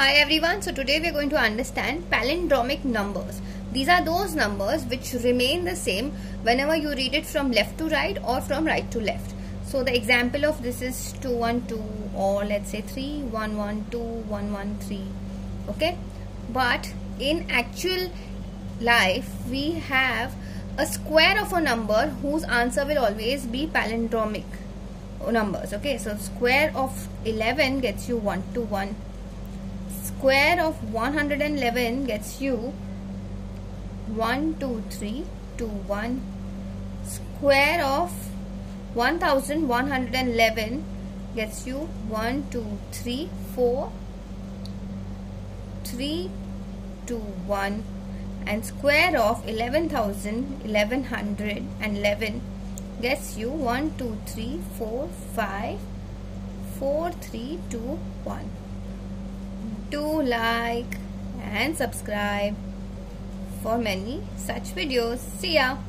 Hi everyone, so today we are going to understand palindromic numbers. These are those numbers which remain the same whenever you read it from left to right or from right to left. So the example of this is 212 or let's say 3112 113, okay? But in actual life we have a square of a number whose answer will always be palindromic numbers, okay? So square of 11 gets you 121. Square of 111 gets you 12321. Square of 1111 gets you 1234321, and square of 11,111 gets you 123454321. Do like and subscribe for many such videos. See ya.